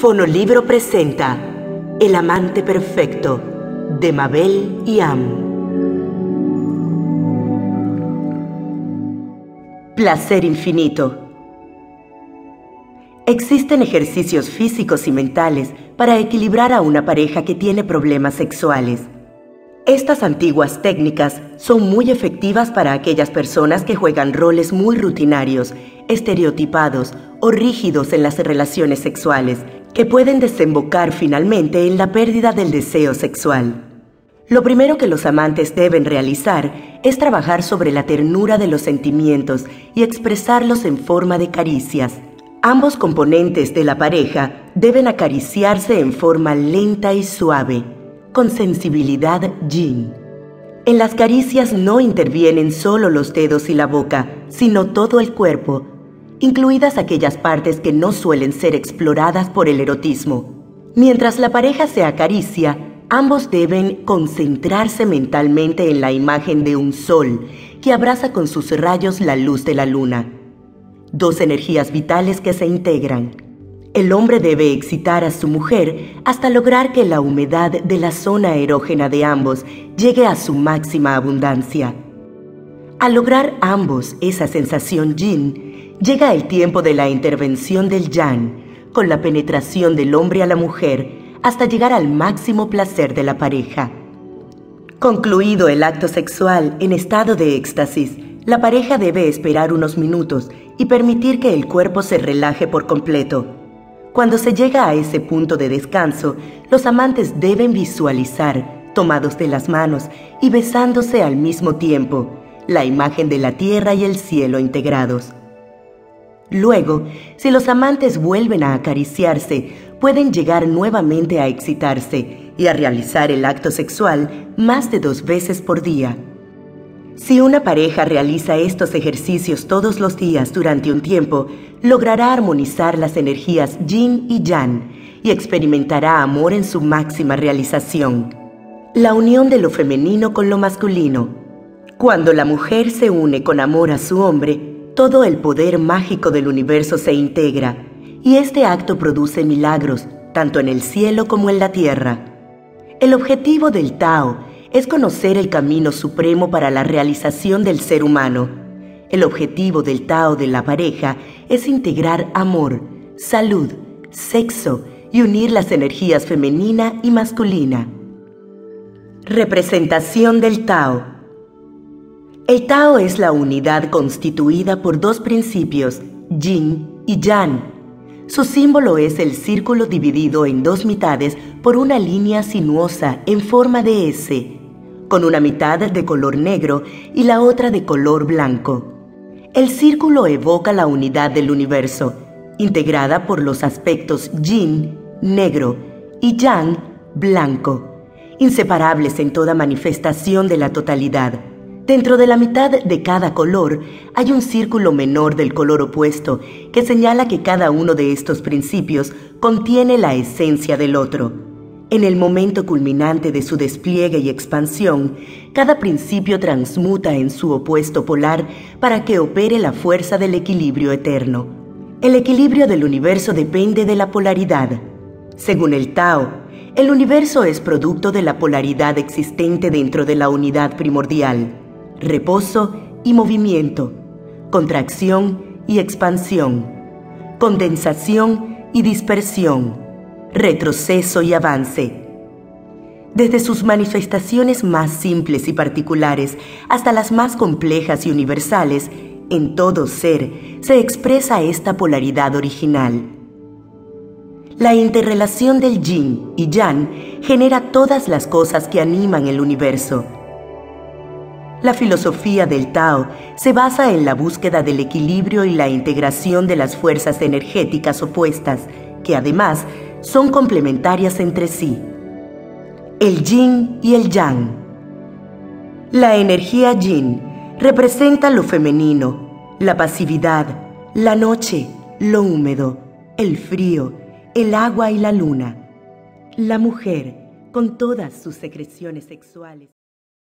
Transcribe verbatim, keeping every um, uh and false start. Fonolibro presenta El amante perfecto de Mabel Iam. Placer infinito. Existen ejercicios físicos y mentales para equilibrar a una pareja que tiene problemas sexuales. Estas antiguas técnicas son muy efectivas para aquellas personas que juegan roles muy rutinarios, estereotipados o rígidos en las relaciones sexuales, que pueden desembocar finalmente en la pérdida del deseo sexual. Lo primero que los amantes deben realizar es trabajar sobre la ternura de los sentimientos y expresarlos en forma de caricias. Ambos componentes de la pareja deben acariciarse en forma lenta y suave, con sensibilidad yin. En las caricias no intervienen solo los dedos y la boca, sino todo el cuerpo, incluidas aquellas partes que no suelen ser exploradas por el erotismo. Mientras la pareja se acaricia, ambos deben concentrarse mentalmente en la imagen de un sol que abraza con sus rayos la luz de la luna. Dos energías vitales que se integran. El hombre debe excitar a su mujer hasta lograr que la humedad de la zona erógena de ambos llegue a su máxima abundancia. Al lograr ambos esa sensación yin, llega el tiempo de la intervención del yang, con la penetración del hombre a la mujer, hasta llegar al máximo placer de la pareja. Concluido el acto sexual en estado de éxtasis, la pareja debe esperar unos minutos y permitir que el cuerpo se relaje por completo. Cuando se llega a ese punto de descanso, los amantes deben visualizar, tomados de las manos y besándose al mismo tiempo, la imagen de la tierra y el cielo integrados. Luego, si los amantes vuelven a acariciarse, pueden llegar nuevamente a excitarse y a realizar el acto sexual más de dos veces por día. Si una pareja realiza estos ejercicios todos los días durante un tiempo, logrará armonizar las energías yin y yang y experimentará amor en su máxima realización. La unión de lo femenino con lo masculino. Cuando la mujer se une con amor a su hombre, todo el poder mágico del universo se integra, y este acto produce milagros, tanto en el cielo como en la tierra. El objetivo del Tao es conocer el camino supremo para la realización del ser humano. El objetivo del Tao de la pareja es integrar amor, salud, sexo y unir las energías femenina y masculina. Representación del Tao. El Tao es la unidad constituida por dos principios, yin y yang. Su símbolo es el círculo dividido en dos mitades por una línea sinuosa en forma de S, con una mitad de color negro y la otra de color blanco. El círculo evoca la unidad del universo, integrada por los aspectos yin, negro, y yang, blanco, inseparables en toda manifestación de la totalidad. Dentro de la mitad de cada color hay un círculo menor del color opuesto que señala que cada uno de estos principios contiene la esencia del otro. En el momento culminante de su despliegue y expansión, cada principio transmuta en su opuesto polar para que opere la fuerza del equilibrio eterno. El equilibrio del universo depende de la polaridad. Según el Tao, el universo es producto de la polaridad existente dentro de la unidad primordial. Reposo y movimiento, contracción y expansión, condensación y dispersión, retroceso y avance. Desde sus manifestaciones más simples y particulares hasta las más complejas y universales, en todo ser se expresa esta polaridad original. La interrelación del yin y yang genera todas las cosas que animan el universo. La filosofía del Tao se basa en la búsqueda del equilibrio y la integración de las fuerzas energéticas opuestas, que además son complementarias entre sí. El yin y el yang. La energía yin representa lo femenino, la pasividad, la noche, lo húmedo, el frío, el agua y la luna. La mujer, con todas sus secreciones sexuales.